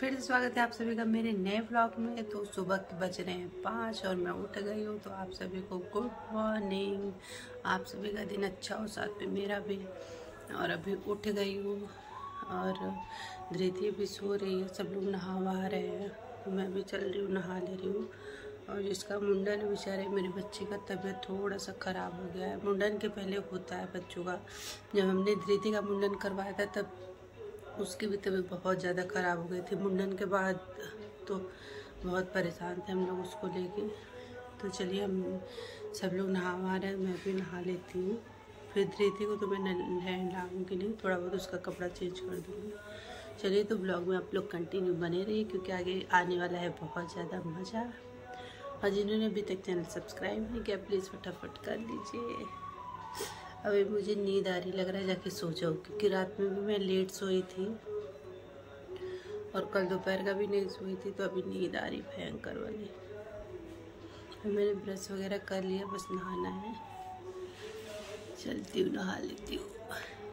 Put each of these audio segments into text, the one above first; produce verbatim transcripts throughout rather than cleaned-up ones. फिर स्वागत है आप सभी का मेरे नए व्लॉग में। तो सुबह के बज रहे हैं पाँच और मैं उठ गई हूँ। तो आप सभी को गुड मॉर्निंग। आप सभी का दिन अच्छा हो, साथ में मेरा भी। और अभी उठ गई हूँ और धीरे धीरे भी सो रही है। सब लोग नहा वहा रहे हैं, मैं भी चल रही हूँ, नहा ले रही हूँ। और जिसका मुंडन बेचारे मेरे बच्चे का तबीयत थोड़ा सा ख़राब हो गया है। मुंडन के पहले होता है बच्चों का। जब हमने धृति का मुंडन करवाया था तब उसकी भी तबीयत बहुत ज़्यादा ख़राब हो गई थी। मुंडन के बाद तो बहुत परेशान थे हम लोग उसको लेके। तो चलिए हम सब लोग नहा वहा रहे हैं, मैं भी नहा लेती हूँ। फिर धृति को तो मैं नहलाऊंगी लाऊँगी नहीं, थोड़ा बहुत उसका कपड़ा चेंज कर दूँगी। चलिए तो ब्लॉग में आप लोग कंटिन्यू बने रहिए क्योंकि आगे आने वाला है बहुत ज़्यादा मज़ा। और जिन्होंने अभी तक चैनल सब्सक्राइब नहीं किया प्लीज़ फटाफट कर लीजिए। अभी मुझे नींद आ रही, लग रहा है जाके सो जाऊँ क्योंकि रात में भी मैं लेट सोई थी और कल दोपहर का भी नहीं सोई थी। तो अभी नींद आ रही भयंकर वाली। तो मैंने ब्रश वगैरह कर लिया, बस नहाना है। चलती हूँ, नहा लेती हूँ।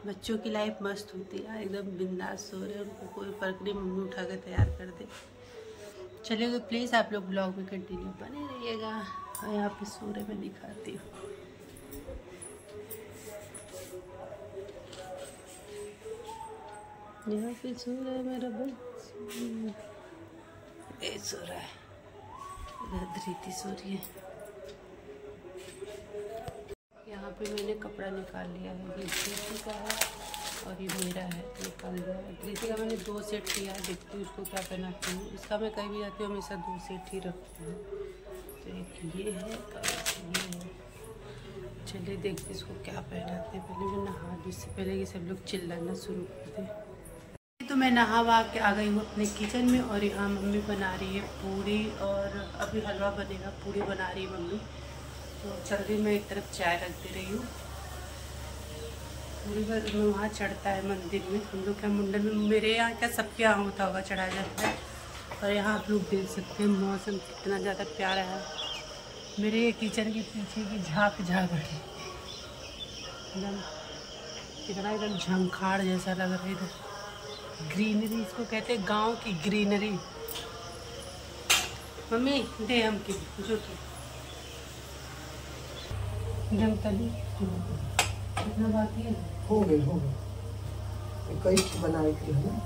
बच्चों की लाइफ मस्त होती है, एकदम बिंदास सो रहे हैं, उनको कोई फर्क नहीं। मम्मी उठा कर तैयार कर दे। चलिए तो प्लीज़ आप लोग ब्लॉग में कंटिन्यू बने रहिएगा। और यहाँ पर सूर्य में दिखाती हूँ। यहाँ पे सो रहा है मेरा बच्चा, ये सो रहा है, इधर धृति सो रही है। यहाँ पे मैंने कपड़ा निकाल लिया है, ये धृति का है और ये मेरा है। निकाल लिया है धृति का, मैंने दो सेट किया है। देखती हूँ उसको क्या पहनाती हूँ। इसका मैं कहीं भी जाती हूँ हमेशा दो सेट ही रखती हूँ। तो एक ये है और ये है। चलिए देखते इसको क्या पहनाते हैं। पहले मैं नहा लूँ, इससे पहले कि सब लोग चिल्लाना शुरू कर दें। तो मैं नहा वहा के आ गई हूँ अपने किचन में। और यहाँ मम्मी बना रही है पूरी, और अभी हलवा बनेगा। पूरी बना रही है मम्मी। तो चलती मैं एक तरफ चाय रख दे रही हूँ। पूरी बार मैं वहाँ चढ़ता है मंदिर में, हम लोग के मुंडन में, मेरे यहाँ क्या सबके यहाँ होता होगा, चढ़ाया जाता है। और यहाँ आप लोग देख सकते हैं मौसम कितना ज़्यादा प्यारा है। मेरे ये किचन के पीछे की झाँक झाँक रही एकदम, कितना एकदम झंखाड़ जैसा लग रहा है। इधर ग्रीनरी, इसको कहते हैं गांव की ग्रीनरी। मम्मी दे हम की जो दम तली कितना बाकी है? हो गए हो गए कई बनाए के हैं।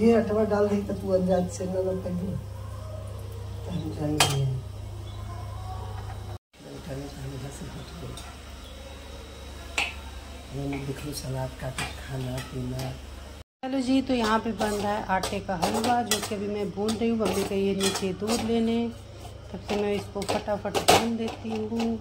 ये अटवा डाल रही तो तू अंदाज से ना ना कहीं हम जाएंगे। देखो सलाद काटे, खाना पीना। चलो जी, तो यहाँ पे बन रहा है आटे का हलवा जो कि अभी मैं भून रही हूँ। मम्मी का ये नीचे दूध लेने, तब से मैं इसको फटाफट भून देती हूँ।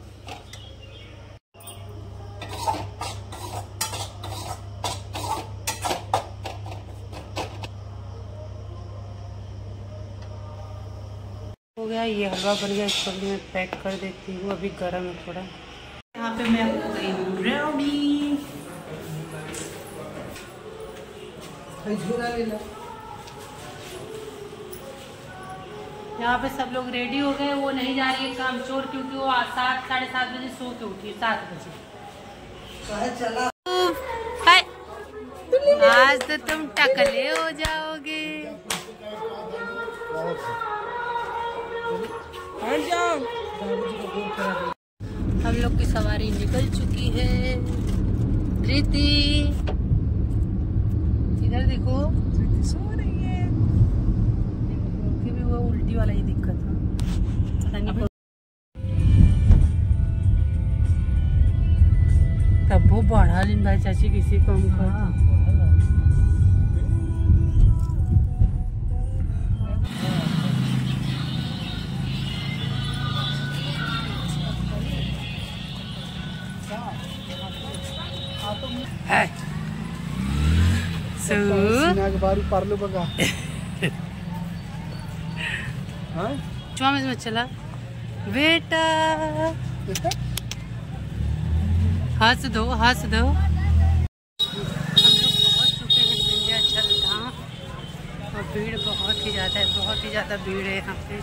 हो गया ये हलवा बन गया, इसको मैं पैक कर देती हूँ। अभी गर्म है थोड़ा। यहाँ पे मैं हो गई हूँ रेडी। यहाँ पे सब लोग रेडी हो गए। वो नहीं जा रही है काम चोर, क्योंकि वो सात साढ़े सात बजे सो के उठी है। सात बजे आज तो तुम टकले हो जाओगे। हम लोग की सवारी निकल चुकी है। प्रीति इधर देखो सो रही है, क्योंकि भी वो उल्टी वाला ही दिक्कत है। तब वो बढ़ा लिन भाई चाची किसी को हम कर। हाँ। है बारू पार्लो बगा में चला बेटा। हंस दो हंस दो। हम लोग पहुँच चुके हैं विंध्याचल धाम। और भीड़ बहुत ही ज़्यादा है, बहुत ही ज़्यादा भीड़ है यहाँ पे।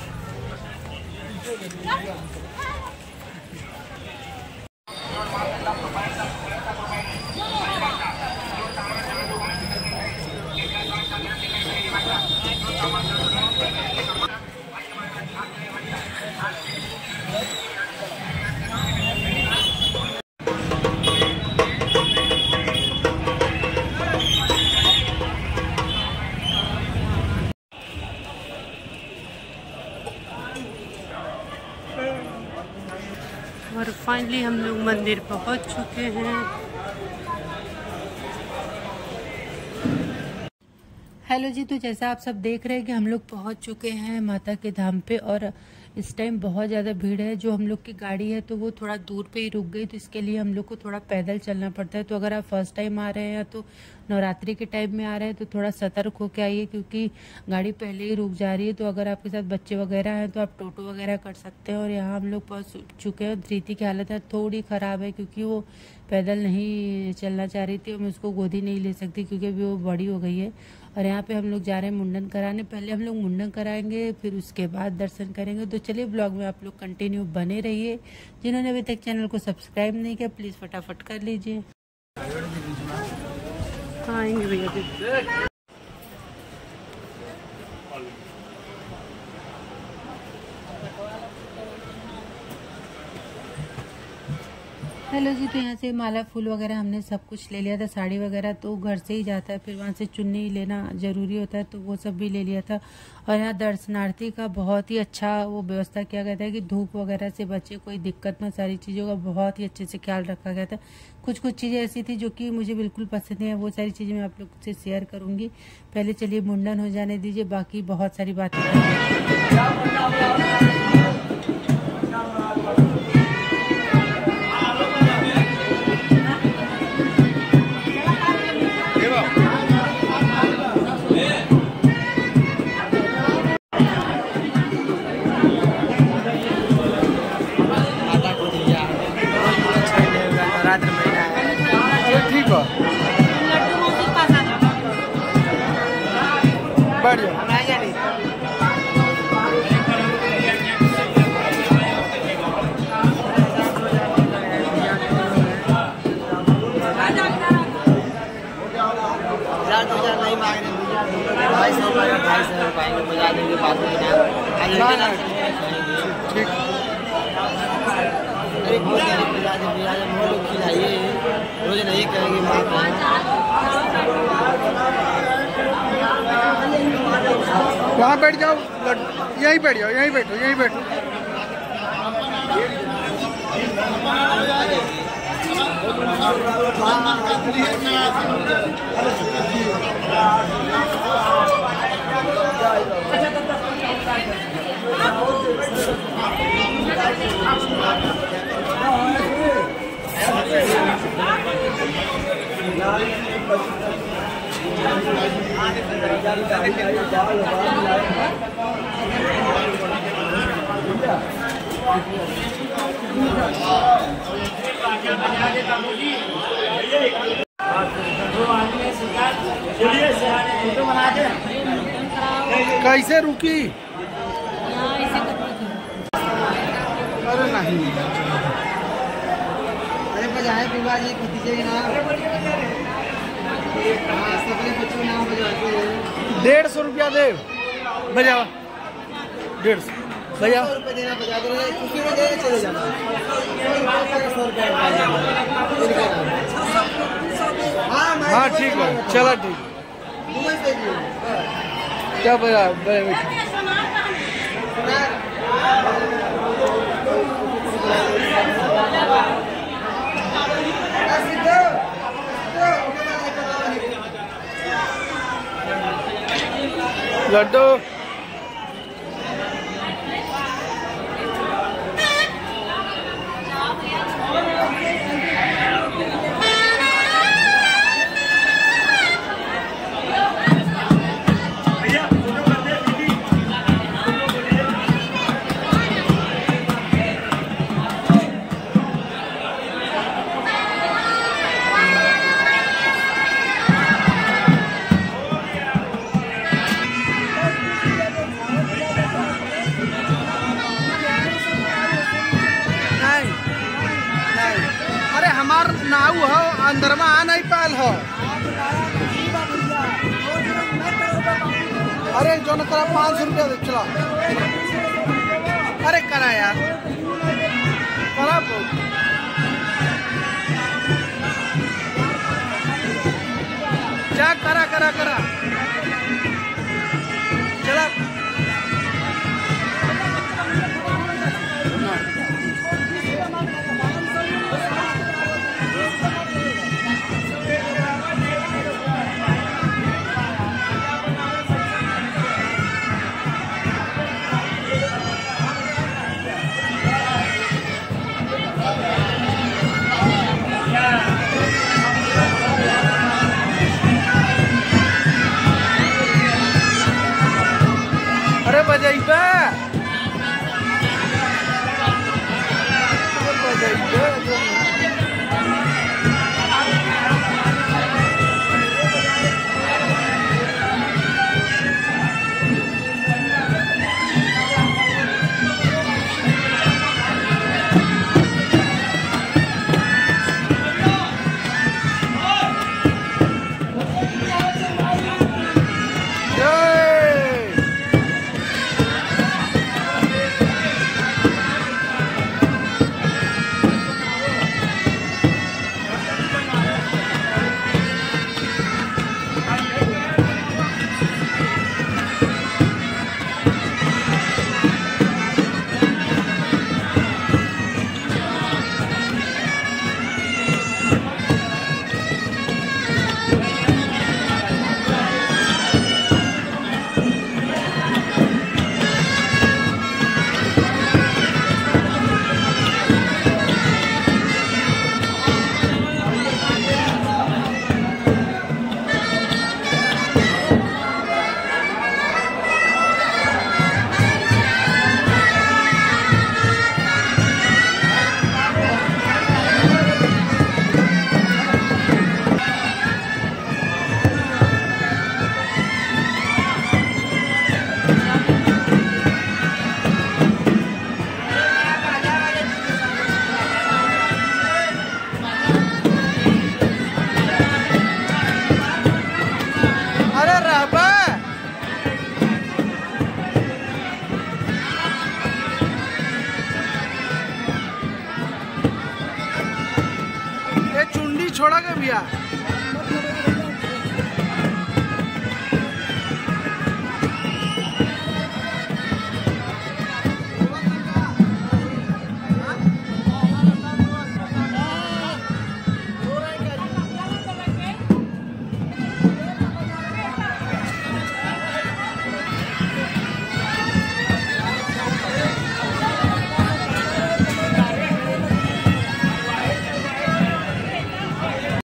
और फाइनली हम लोग मंदिर पहुंच चुके हैं। हेलो जी, तो जैसा आप सब देख रहे हैं कि हम लोग पहुंच चुके हैं माता के धाम पे और इस टाइम बहुत ज़्यादा भीड़ है। जो हम लोग की गाड़ी है तो वो थोड़ा दूर पे ही रुक गई, तो इसके लिए हम लोग को थोड़ा पैदल चलना पड़ता है। तो अगर आप फर्स्ट टाइम आ रहे हैं या तो नवरात्रि के टाइम में आ रहे हैं तो थोड़ा सतर्क होकर आइए, क्योंकि गाड़ी पहले ही रुक जा रही है। तो अगर आपके साथ बच्चे वगैरह हैं तो आप टोटो वगैरह कर सकते हैं। और यहाँ हम लोग पहुँच चुके हैं। धृति की हालत है थोड़ी ख़राब है, क्योंकि वो पैदल नहीं चलना चाह रही थी और मैं उसको गोदी नहीं ले सकती क्योंकि अभी वो बड़ी हो गई है। और यहाँ पे हम लोग जा रहे हैं मुंडन कराने। पहले हम लोग मुंडन कराएंगे, फिर उसके बाद दर्शन करेंगे। तो चलिए ब्लॉग में आप लोग कंटिन्यू बने रहिए। जिन्होंने अभी तक चैनल को सब्सक्राइब नहीं किया प्लीज़ फटाफट कर लीजिए। आएंगे भैया हेलो जी। तो यहाँ से माला फूल वगैरह हमने सब कुछ ले लिया था, साड़ी वगैरह तो घर से ही जाता है, फिर वहाँ से चुन्नी लेना ज़रूरी होता है तो वो सब भी ले लिया था। और यहाँ दर्शनार्थी का बहुत ही अच्छा वो व्यवस्था किया गया था कि धूप वगैरह से बचे, कोई दिक्कत ना, सारी चीज़ों का बहुत ही अच्छे से ख्याल रखा गया था। कुछ कुछ चीज़ें ऐसी थी जो कि मुझे बिल्कुल पसंद है, वो सारी चीज़ें मैं आप लोग से शेयर करूँगी। पहले चलिए मुंडन हो जाने दीजिए, बाकी बहुत सारी बातें। रोज नहीं करेंगे माँ वहाँ बैठ जाओ, यहीं बैठ जाओ, यहीं बैठो, यहीं बैठो। कैसे रुकी? अरे नहीं, अरे बजाय पिवाजी भतीजे के नाम डेढ़ सौ रुपया दे बजा, डेढ़ सौ बजा हाँ ठीक है, चलो ठीक क्या बजा लड्डू अंदर में आ नहीं पाल हो। अरे जो न तेरा पाँच सौ रुपया दे चला। अरे करा यार करा जा करा करा करा चला। छोड़ा के भैया।